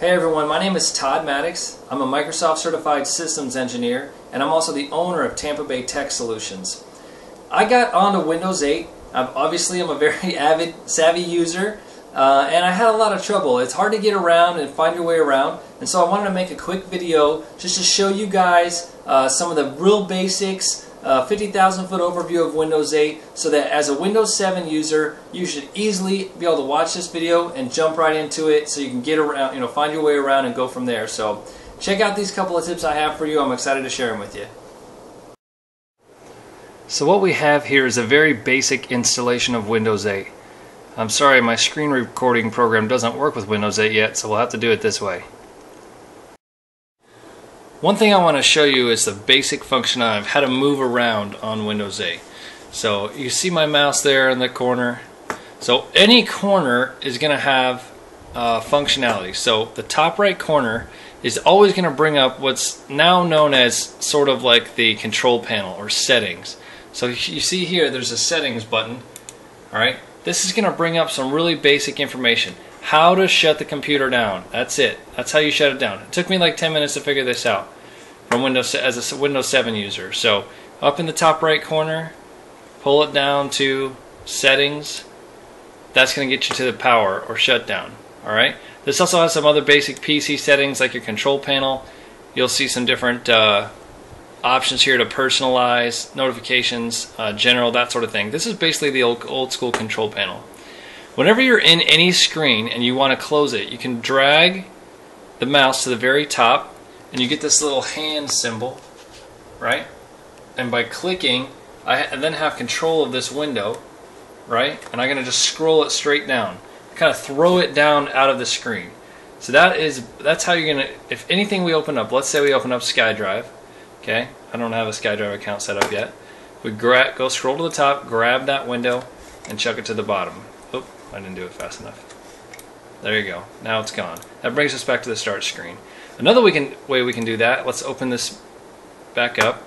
Hey everyone, my name is Todd Maddex. I'm a Microsoft Certified Systems Engineer, and I'm also the owner of Tampa Bay Tech Solutions. I got onto Windows 8. I'm obviously a very avid, savvy user, and I had a lot of trouble. It's hard to get around and find your way around, and so I wanted to make a quick video just to show you guys some of the real basics, 50,000-foot overview of Windows 8, so that as a Windows 7 user, you should easily be able to watch this video and jump right into it, so you can get around, find your way around and go from there. So check out these couple of tips I have for you. I'm excited to share them with you. So what we have here is a very basic installation of Windows 8. I'm sorry, my screen recording program doesn't work with Windows 8 yet, so we'll have to do it this way. One thing I want to show you is the basic functionality of how to move around on Windows 8. So you see my mouse there in the corner. So any corner is going to have functionality. So the top right corner is always going to bring up what's now known as sort of like the control panel or settings. So you see here, there's a settings button. All right, this is going to bring up some really basic information. How to shut the computer down. That's it. That's how you shut it down. It took me like 10 minutes to figure this out from Windows as a Windows 7 user. So up in the top right corner, pull it down to settings. That's going to get you to the power or shutdown. All right. This also has some other basic PC settings like your control panel. You'll see some different options here to personalize, notifications, general, that sort of thing. This is basically the old school control panel. Whenever you're in any screen and you want to close it, you can drag the mouse to the very top and you get this little hand symbol, right? And by clicking, I then have control of this window, right? And I'm going to just scroll it straight down, kind of throw it down out of the screen. So that's how you're going to, if anything we open up, let's say we open up SkyDrive. Okay, I don't have a SkyDrive account set up yet. We go scroll to the top, grab that window, and chuck it to the bottom. Oop, I didn't do it fast enough. There you go, now it's gone. That brings us back to the start screen. Another way we can do that, let's open this back up.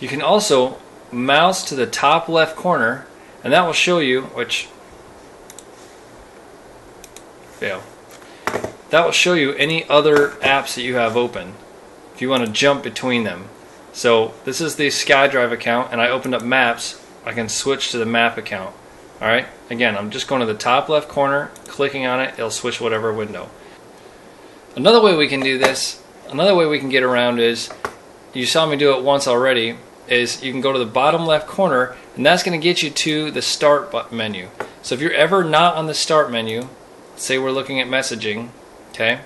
You can also mouse to the top left corner, and that will show you, which, fail. That will show you any other apps that you have open, if you want to jump between them. So this is the SkyDrive account, and I opened up Maps. I can switch to the Map account. All right, again, I'm just going to the top left corner, clicking on it, it'll switch whatever window. Another way we can do this, another way we can get around is, you saw me do it once already, is you can go to the bottom left corner, and that's going to get you to the Start menu. So if you're ever not on the Start menu, say we're looking at messaging, okay,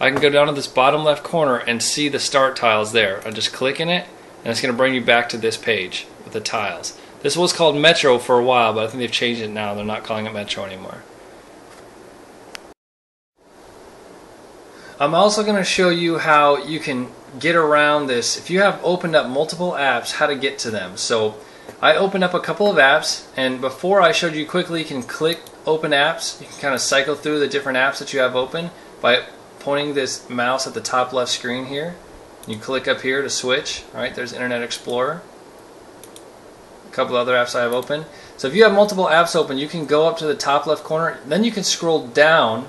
I can go down to this bottom left corner and see the Start tiles there. I'll just click in it, and it's going to bring you back to this page with the tiles. This was called Metro for a while, but I think they've changed it now. They're not calling it Metro anymore. I'm also going to show you how you can get around this. If you have opened up multiple apps, how to get to them. So I opened up a couple of apps, and before I showed you quickly, you can click Open Apps. You can kind of cycle through the different apps that you have open by pointing this mouse at the top left screen here. You click up here to switch. All right, there's Internet Explorer. Couple other apps I have open. So if you have multiple apps open, you can go up to the top left corner, then you can scroll down.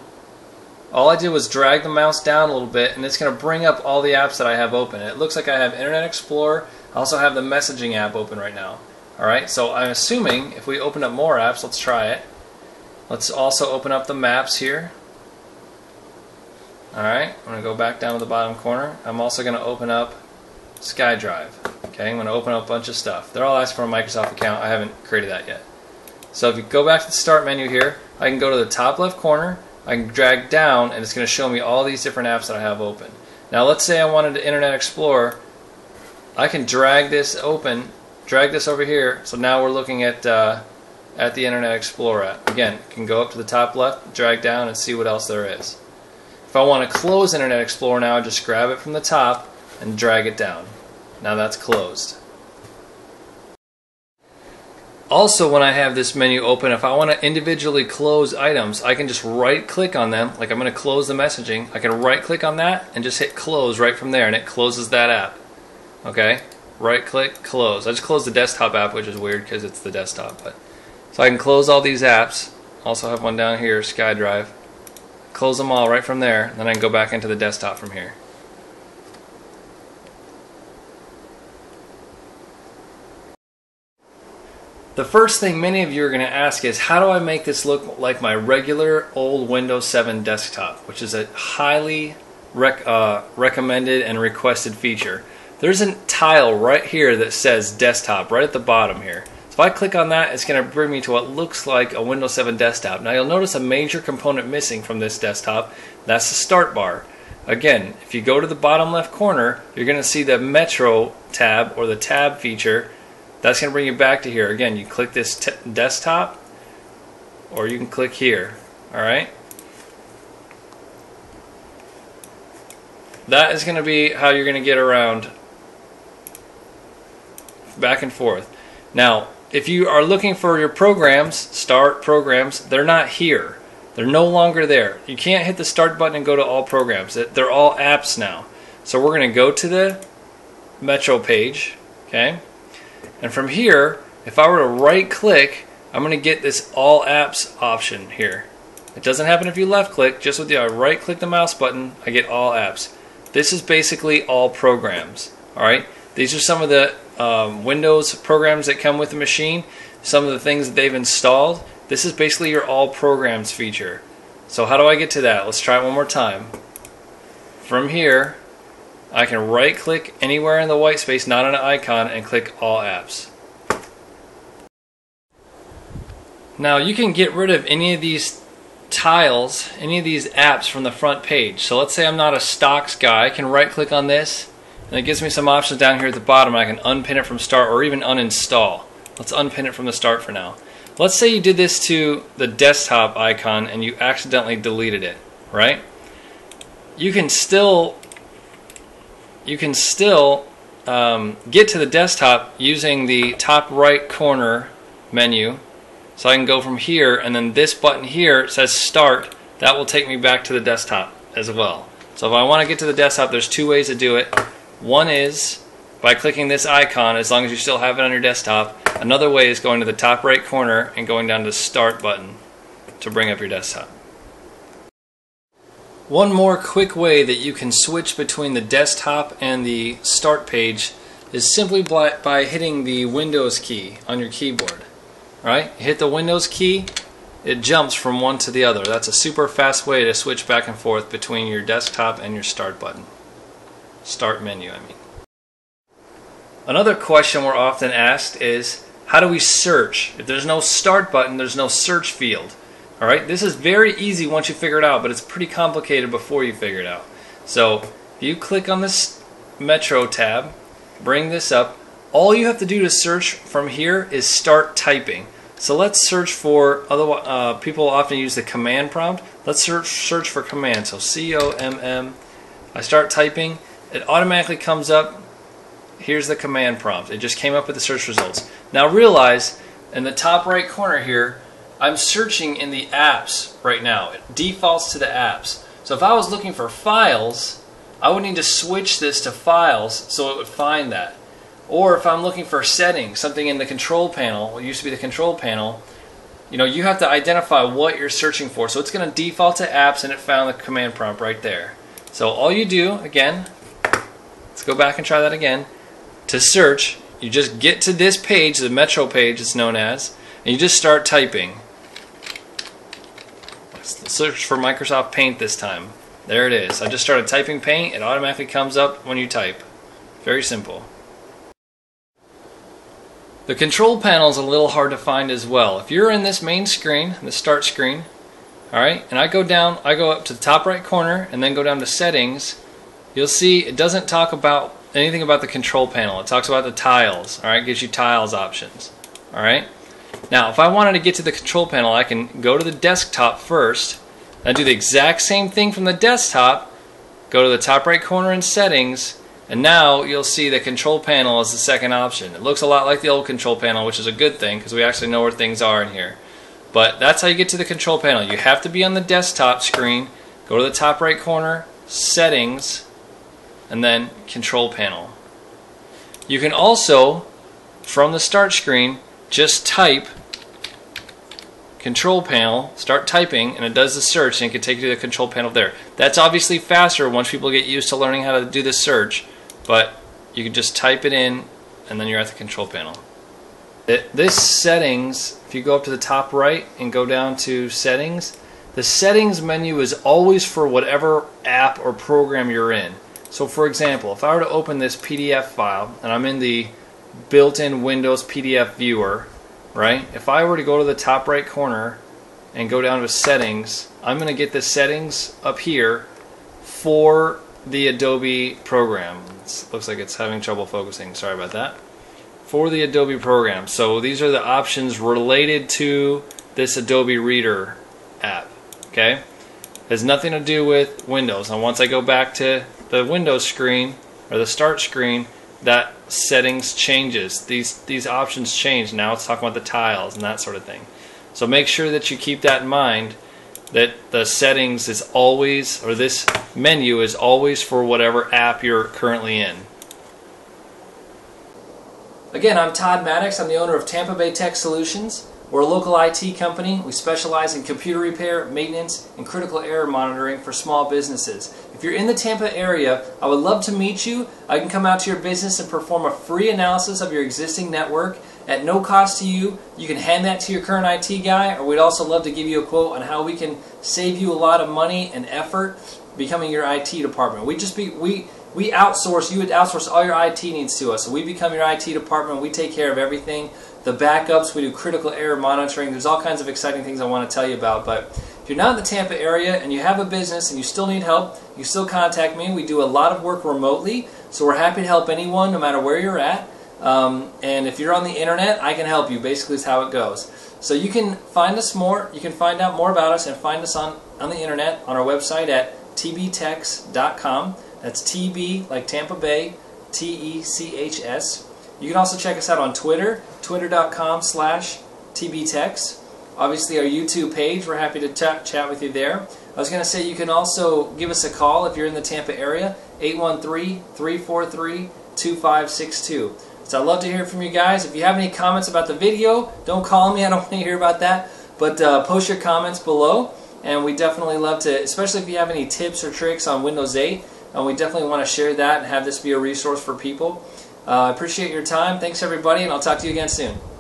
All I did was drag the mouse down a little bit, and it's going to bring up all the apps that I have open. It looks like I have Internet Explorer. I also have the messaging app open right now. Alright, so I'm assuming if we open up more apps, let's try it. Let's also open up the maps here. Alright, I'm going to go back down to the bottom corner. I'm also going to open up SkyDrive. Okay, I'm going to open up a bunch of stuff. They're all asking for a Microsoft account. I haven't created that yet. So if you go back to the Start menu here, I can go to the top left corner, I can drag down, and it's going to show me all these different apps that I have open. Now let's say I wanted to Internet Explorer. I can drag this open, drag this over here, so now we're looking at the Internet Explorer app. Again, you can go up to the top left, drag down, and see what else there is. If I want to close Internet Explorer now, I just grab it from the top and drag it down. Now that's closed. Also, when I have this menu open, if I want to individually close items, I can just right click on them. Like I'm going to close the messaging. I can right click on that and just hit close right from there, and it closes that app. Okay? Right click, close. I just closed the desktop app, which is weird because it's the desktop. But so I can close all these apps. Also have one down here, SkyDrive. close them all right from there, and then I can go back into the desktop from here. The first thing many of you are going to ask is, how do I make this look like my regular old Windows 7 desktop, which is a highly recommended and requested feature. There's a tile right here that says desktop right at the bottom here. So if I click on that, it's going to bring me to what looks like a Windows 7 desktop. Now you'll notice a major component missing from this desktop. That's the start bar. Again, if you go to the bottom left corner, you're going to see the Metro tab or the tab feature. That's going to bring you back to here. Again, you click this desktop, or you can click here. All right. That is going to be how you're going to get around back and forth. Now, if you are looking for your programs, start programs, they're not here. They're no longer there. You can't hit the start button and go to all programs. They're all apps now. So we're going to go to the Metro page, okay? And from here, if I were to right click, I'm going to get this all apps option here. It doesn't happen if you left click, just with the right click the mouse button, I get all apps. This is basically all programs. All right, these are some of the Windows programs that come with the machine, some of the things that they've installed. This is basically your all programs feature. So how do I get to that? Let's try it one more time. From here, I can right click anywhere in the white space, not on an icon, and click all apps. Now you can get rid of any of these tiles, any of these apps from the front page. So let's say I'm not a stocks guy, I can right click on this and it gives me some options down here at the bottom. I can unpin it from start or even uninstall. Let's unpin it from the start for now. Let's say you did this to the desktop icon and you accidentally deleted it, right? You can still get to the desktop using the top right corner menu. So I can go from here, and then this button here says start. That will take me back to the desktop as well. So if I want to get to the desktop, there's two ways to do it. One is by clicking this icon, as long as you still have it on your desktop. Another way is going to the top right corner and going down to the start button to bring up your desktop. One more quick way that you can switch between the desktop and the start page is simply by hitting the Windows key on your keyboard. Right? You hit the Windows key, it jumps from one to the other. That's a super fast way to switch back and forth between your desktop and your start button. Start menu, I mean. Another question we're often asked is, how do we search? If there's no start button, there's no search field. Alright, this is very easy once you figure it out, but it's pretty complicated before you figure it out. So, if you click on this Metro tab, bring this up, all you have to do to search from here is start typing. So let's search for, people often use the command prompt, let's search for command, so C-O-M-M, I start typing, it automatically comes up, here's the command prompt, it just came up with the search results. Now realize, in the top right corner here, I'm searching in the apps right now. It defaults to the apps. So if I was looking for files, I would need to switch this to files so it would find that. Or if I'm looking for settings, something in the control panel, what used to be the control panel, you know, you have to identify what you're searching for. So it's going to default to apps, and it found the command prompt right there. So all you do, again, let's go back and try that again. To search, you just get to this page, the Metro page it's known as, and you just start typing. Search for Microsoft Paint this time. There it is. I just started typing Paint. It automatically comes up when you type. Very simple. The control panel is a little hard to find as well. If you're in this main screen, the start screen, all right, and I go up to the top right corner and then go down to settings, you'll see it doesn't talk about anything about the control panel. It talks about the tiles, all right, gives you tiles options, all right. Now, if I wanted to get to the control panel, I can go to the desktop first, and do the exact same thing from the desktop, go to the top right corner in settings, and now you'll see the control panel is the second option. It looks a lot like the old control panel, which is a good thing, because we actually know where things are in here. But that's how you get to the control panel. You have to be on the desktop screen, go to the top right corner, settings, and then control panel. You can also, from the start screen, just type control panel, start typing, and it does the search, and it can take you to the control panel there. That's obviously faster once people get used to learning how to do this search, but you can just type it in, and then you're at the control panel. This settings, if you go up to the top right and go down to settings, the settings menu is always for whatever app or program you're in. So for example, if I were to open this PDF file, and I'm in the built-in Windows PDF viewer, right? If I were to go to the top right corner and go down to settings, I'm going to get the settings up here for the Adobe program. It looks like it's having trouble focusing, sorry about that. For the Adobe program. So these are the options related to this Adobe Reader app, okay? It has nothing to do with Windows. And once I go back to the Windows screen or the start screen, that settings changes. These options change. Now it's talking about the tiles and that sort of thing. So make sure that you keep that in mind, that the settings is always, or this menu is always for whatever app you're currently in. Again, I'm Todd Maddex. I'm the owner of Tampa Bay Tech Solutions. We're a local IT company. We specialize in computer repair, maintenance, and critical error monitoring for small businesses. If you're in the Tampa area, I would love to meet you. I can come out to your business and perform a free analysis of your existing network at no cost to you. You can hand that to your current IT guy, or we'd also love to give you a quote on how we can save you a lot of money and effort becoming your IT department. We outsource, you would outsource all your IT needs to us. So we become your IT department, we take care of everything. The backups, we do critical error monitoring. There's all kinds of exciting things I want to tell you about, but if you're not in the Tampa area and you have a business and you still need help, you can still contact me. We do a lot of work remotely, so we're happy to help anyone no matter where you're at. And if you're on the internet, I can help you, basically is how it goes. So you can find us more, you can find out more about us and find us on the internet on our website at tbtechs.com. That's TB, like Tampa Bay, TECHS. You can also check us out on Twitter, twitter.com/tbtechs. Obviously our YouTube page, we're happy to chat with you there. I was going to say you can also give us a call if you're in the Tampa area, 813-343-2562. So I'd love to hear from you guys. If you have any comments about the video, don't call me, I don't want to hear about that, but post your comments below, and we definitely love to, especially if you have any tips or tricks on Windows 8, and we definitely want to share that and have this be a resource for people. I appreciate your time. Thanks, everybody, and I'll talk to you again soon.